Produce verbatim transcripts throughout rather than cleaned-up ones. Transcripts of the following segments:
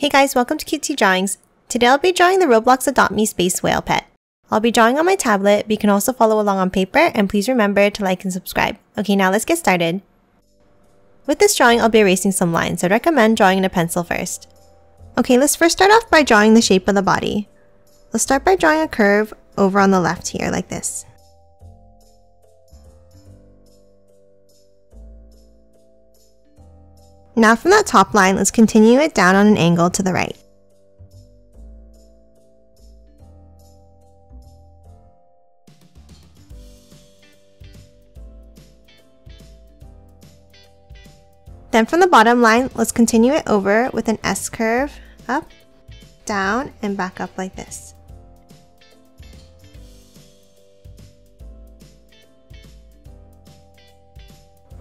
Hey guys, welcome to Cute Tea Drawings. Today I'll be drawing the Roblox Adopt Me Space Whale pet. I'll be drawing on my tablet, but you can also follow along on paper, and please remember to like and subscribe. Okay, now let's get started. With this drawing, I'll be erasing some lines, so I'd recommend drawing in a pencil first. Okay, let's first start off by drawing the shape of the body. Let's start by drawing a curve over on the left here, like this. Now from that top line, let's continue it down on an angle to the right. Then from the bottom line, let's continue it over with an S curve, up, down, and back up like this.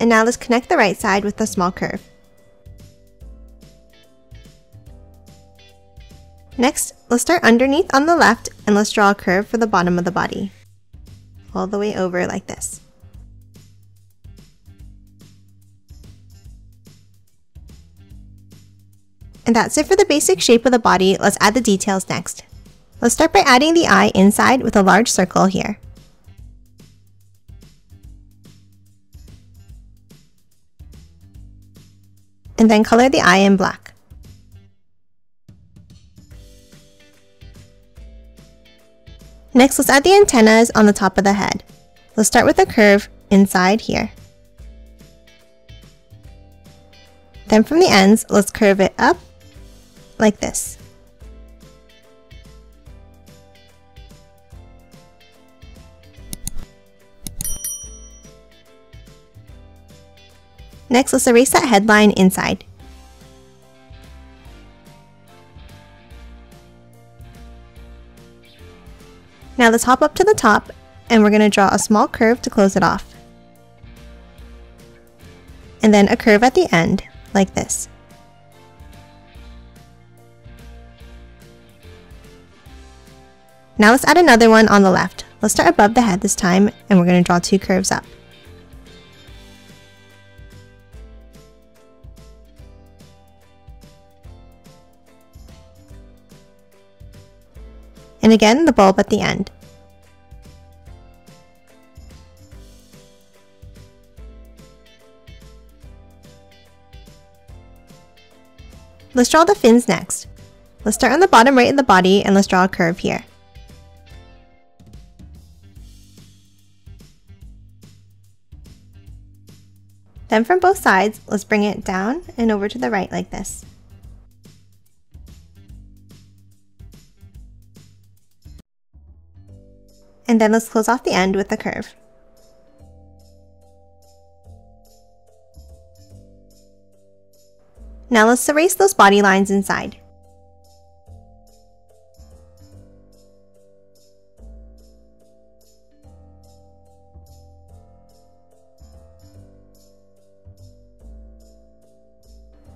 And now let's connect the right side with a small curve. Next, let's start underneath on the left and let's draw a curve for the bottom of the body, all the way over like this. And that's it for the basic shape of the body. Let's add the details next. Let's start by adding the eye inside with a large circle here. And then color the eye in black. Next, let's add the antennas on the top of the head. Let's start with a curve inside here. Then from the ends, let's curve it up like this. Next, let's erase that headline inside. Now let's hop up to the top and we're going to draw a small curve to close it off. And then a curve at the end, like this. Now let's add another one on the left. Let's start above the head this time and we're going to draw two curves up. And again, the bulb at the end. Let's draw the fins next. Let's start on the bottom right of the body and let's draw a curve here. Then from both sides, let's bring it down and over to the right like this. And then let's close off the end with a curve. Now let's erase those body lines inside.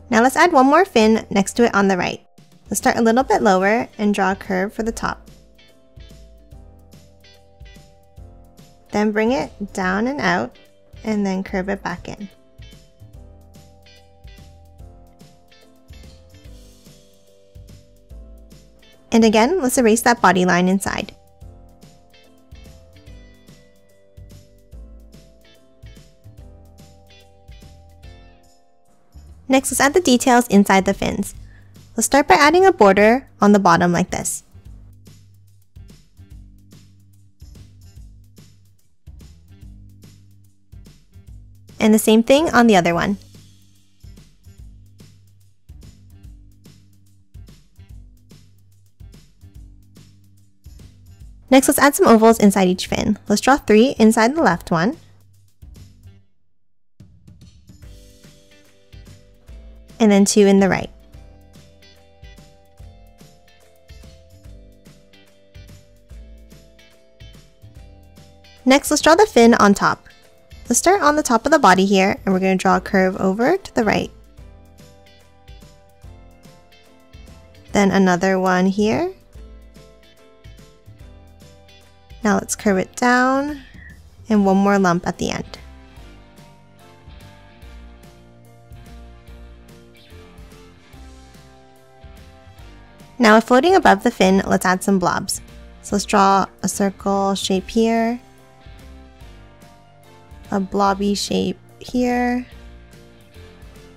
Now let's add one more fin next to it on the right. Let's start a little bit lower and draw a curve for the top. Then bring it down and out, and then curve it back in. And again, let's erase that body line inside. Next, let's add the details inside the fins. Let's start by adding a border on the bottom like this. And the same thing on the other one. Next, let's add some ovals inside each fin. Let's draw three inside the left one. And then two in the right. Next, let's draw the fin on top. Let's start on the top of the body here, and we're going to draw a curve over to the right. Then another one here. Now let's curve it down, and one more lump at the end. Now floating above the fin, let's add some blobs. So let's draw a circle shape here, a blobby shape here,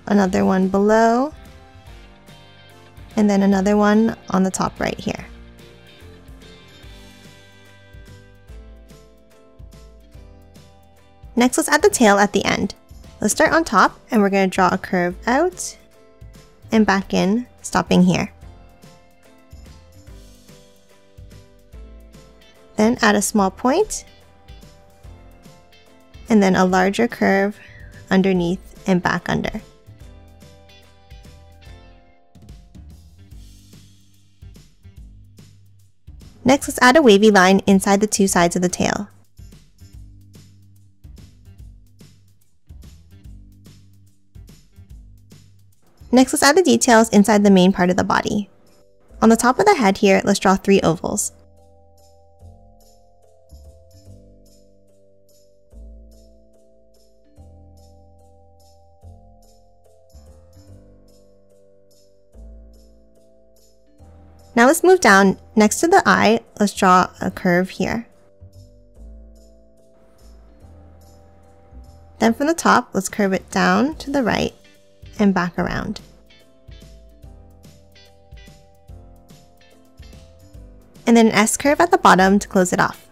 another one below, and then another one on the top right here. Next, let's add the tail at the end. Let's start on top and we're going to draw a curve out and back in, stopping here. Then add a small point and then a larger curve underneath and back under. Next, let's add a wavy line inside the two sides of the tail. Next, let's add the details inside the main part of the body. On the top of the head here, let's draw three ovals. Now let's move down. Next to the eye, let's draw a curve here. Then from the top, let's curve it down to the right and back around. And then an S-curve at the bottom to close it off.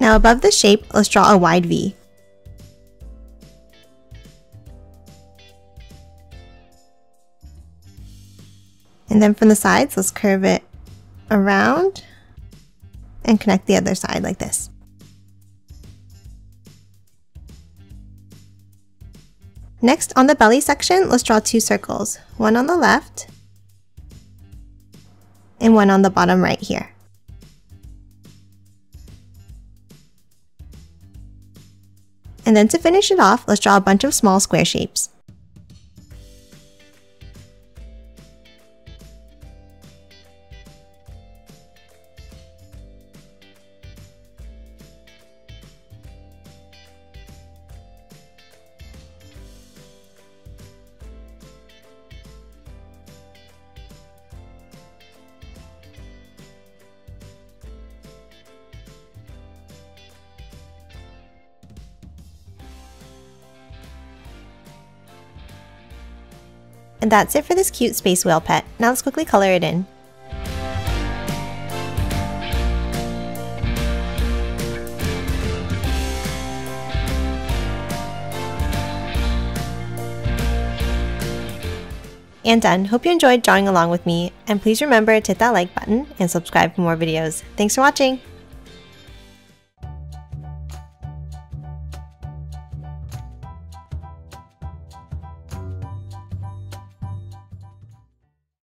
Now above the shape, let's draw a wide V. And then from the sides, let's curve it around and connect the other side like this. Next, on the belly section, let's draw two circles, one on the left and one on the bottom right here. And then to finish it off, let's draw a bunch of small square shapes. And that's it for this cute space whale pet. Now let's quickly color it in. And done. Hope you enjoyed drawing along with me, and please remember to hit that like button and subscribe for more videos. Thanks for watching!